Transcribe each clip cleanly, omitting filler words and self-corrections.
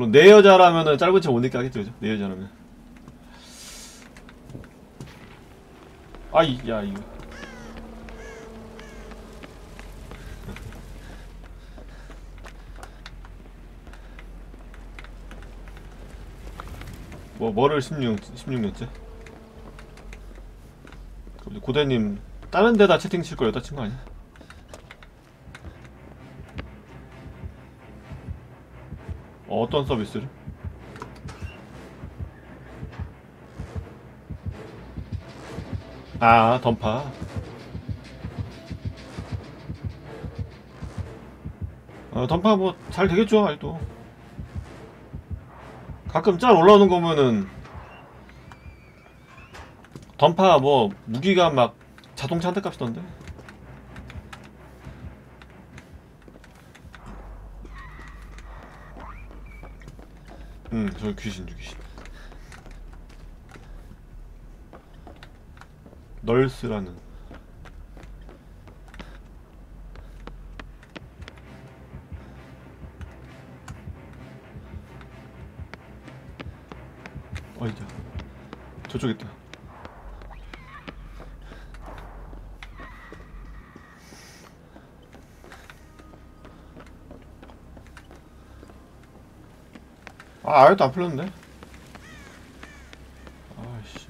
물론 내 여자라면은 짧은 척 못 느끼게 하겠죠, 그죠? 내 여자라면. 아이, 야, 이거. 뭐, 뭐를 16년째? 고대님, 다른 데다 채팅 칠 걸 여자친구 아니야? 어떤 서비스를? 아, 던파. 던파 뭐 잘 되겠죠, 아직도. 가끔 짤 올라오는 거 보면은 던파 뭐 무기가 막 자동차 한 대 값이던데. 저 귀신. 널스라는. 어이다. 저쪽에 있다. 아, 아직도 안 풀렸는데? 아이씨.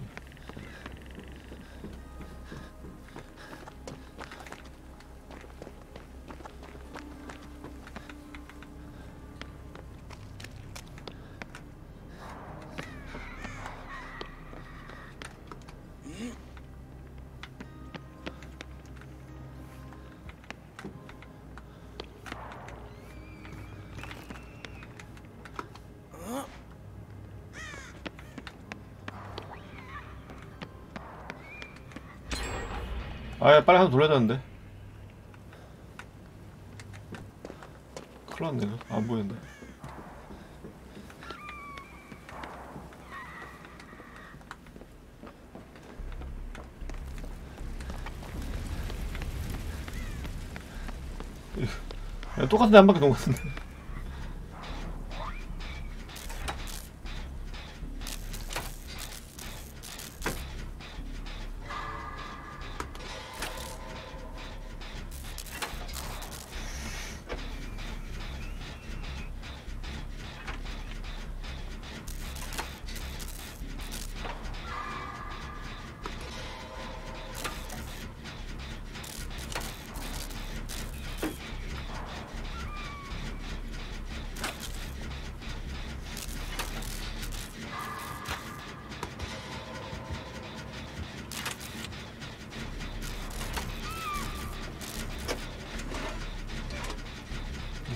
아, 빨리 하나 돌려야 되는데. 큰일 났네. 안 보이는데. 야, 똑같은데 한 바퀴 돈 같은데.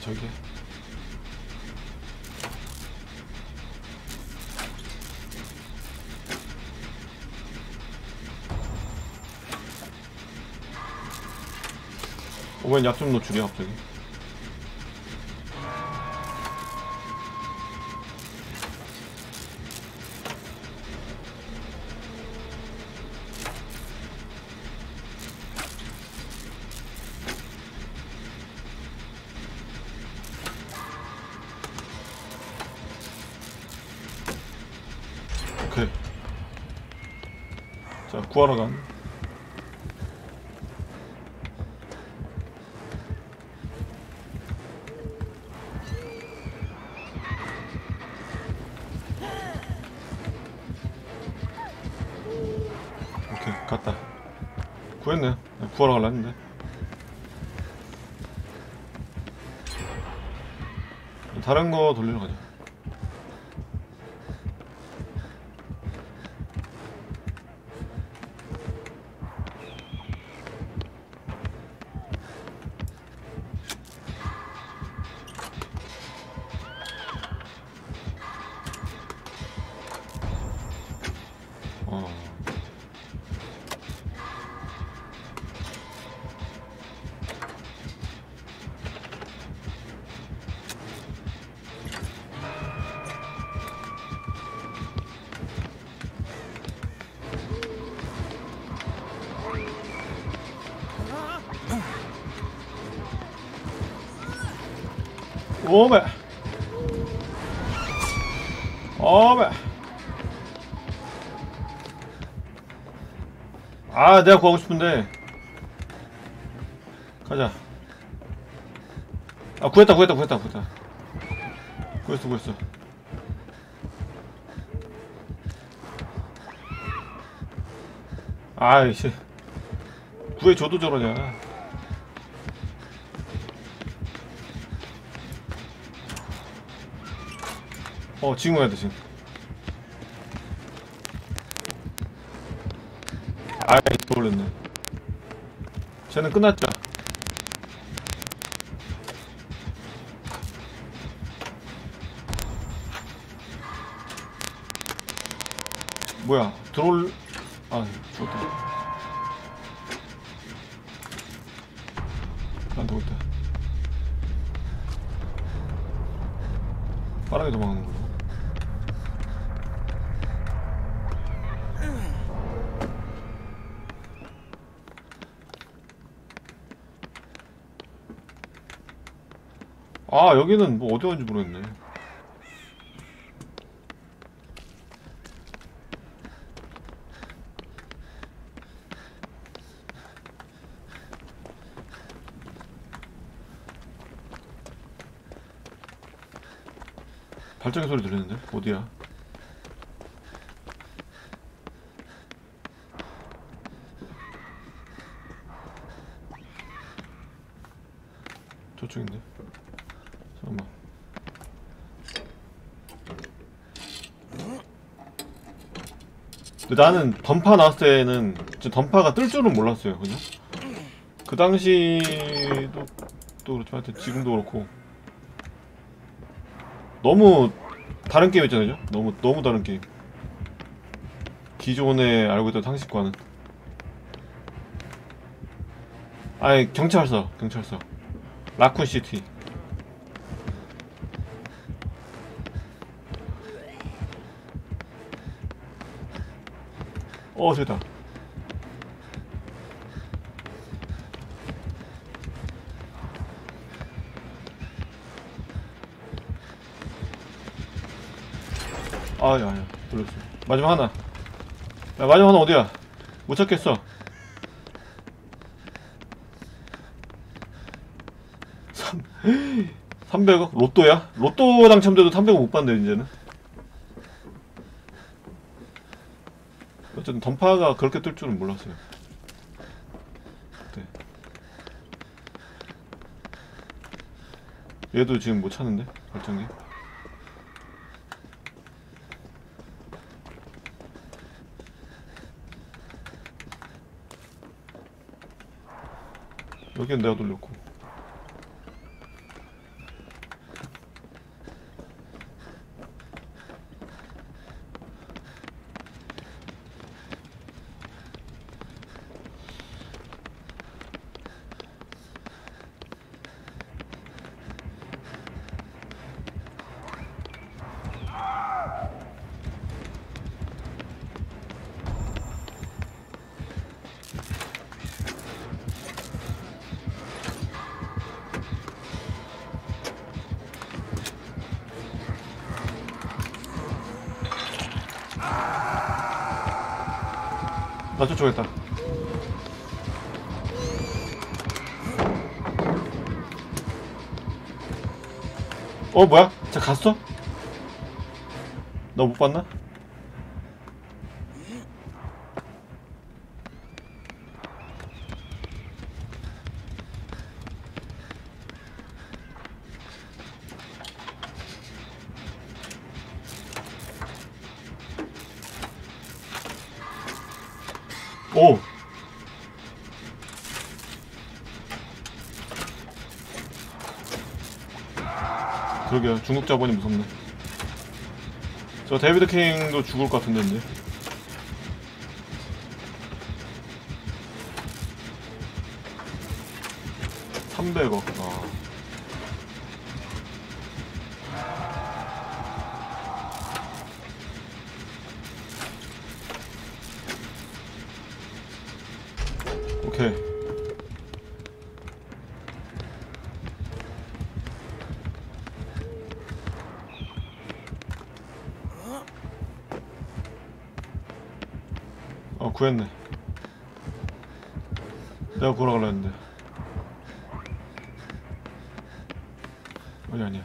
저기 오면 약 좀 노출이야 갑자기. 오케이. 자, 구하러 간. 오케이, 갔다. 구했네. 구하러 가려 했는데. 다른 거 돌리러 가자. 오메 뭐야. 아, 내가 구하고 싶은데. 가자. 아, 구했다. 구했어. 아이씨. 구해줘도 저러냐. 어, 지금 와야 돼, 지금. 아이, 또 올렸네. 쟤는 끝났죠. 뭐야, 들어올, 아, 죽었다. 난 죽었다. 빠르게 도망가는 거야. 아, 여기는 뭐 어디 간지 모르겠네. 발전기 소리 들리는데? 어디야? 저쪽인데? 잠깐만. 근데 나는 던파 나왔을 때는 진짜 던파가 뜰 줄은 몰랐어요, 그냥. 그 당시도 또 그렇지만 하여튼 지금도 그렇고 너무 다른 게임 있잖아요. 너무 다른 게임. 기존에 알고 있던 상식과는. 아니, 경찰서. 라쿤시티. 어, 됐다. 아야, 돌렸어. 마지막 하나. 야, 마지막 하나 어디야? 못 찾겠어. 삼 300억? 로또야? 로또 당첨돼도 300억 못 받네, 이제는. 어쨌든 던파가 그렇게 뜰 줄은 몰랐어요. 네. 얘도 지금 못 찾는데? 발전기. 여기는 내가 돌렸고. 나 쫓아오겠다. 어, 뭐야? 쟤 갔어? 나 못 봤나? 오! 그러게요. 중국 자본이 무섭네. 저 데이비드 킹도 죽을 것 같은데, 근데. $300억. 아. 오케이. 아, 구했네. 내가 걸어가려 했는데. 아니, 아니야.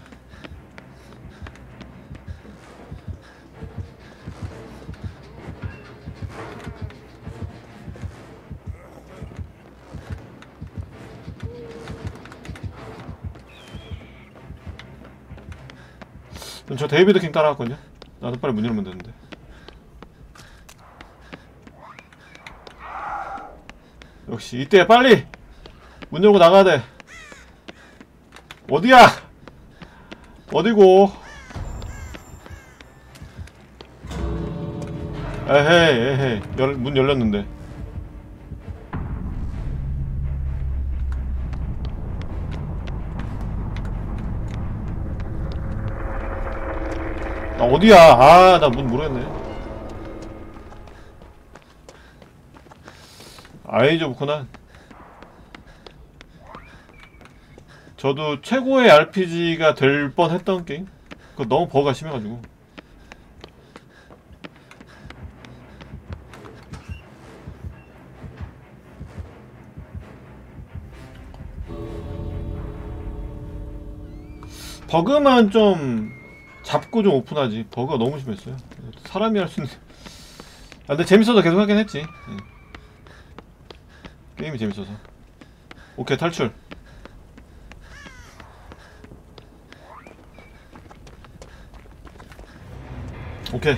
저 데이비드 킹 따라갔거든요. 나도 빨리 문 열면 되는데. 역시 이때 빨리 문 열고 나가야 돼. 어디야? 어디고? 에헤이 에헤이. 문 열렸는데. 나 어디야? 아, 나 문 모르겠네. 아이즈 오브 코난. 저도 최고의 RPG가 될 뻔했던 게임. 그거 너무 버그가 심해가지고. 버그만 좀 잡고 좀 오픈하지. 버그가 너무 심했어요. 사람이 할 수 있는. 아, 근데 재밌어서 계속 하긴 했지. 네. 게임이 재밌어서. 오케이, 탈출. 오케이.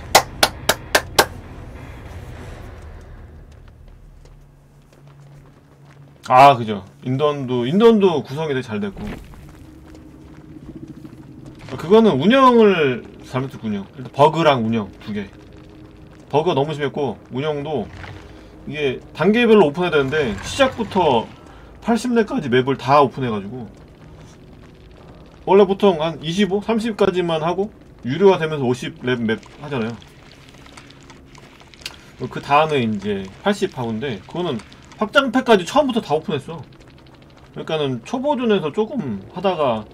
아, 그죠. 인던도 구성이 되게 잘 됐고. 그거는 운영을 잘못했군요. 일단 버그랑 운영 두 개. 버그가 너무 심했고, 운영도 이게 단계별로 오픈해야 되는데 시작부터 80레까지 맵을 다 오픈해가지고, 원래 보통 한 25, 30까지만 하고 유료화 되면서 50렙 맵 하잖아요. 그 다음에 이제 80하고인데 그거는 확장팩까지 처음부터 다 오픈했어. 그러니까는 초보존에서 조금 하다가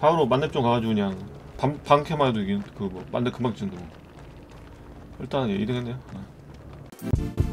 바로 만렙종 가가지고 그냥 방캐만 해도 이긴, 그 뭐 만렙 금방 찍는다고. 일단 예, 2등 했네요.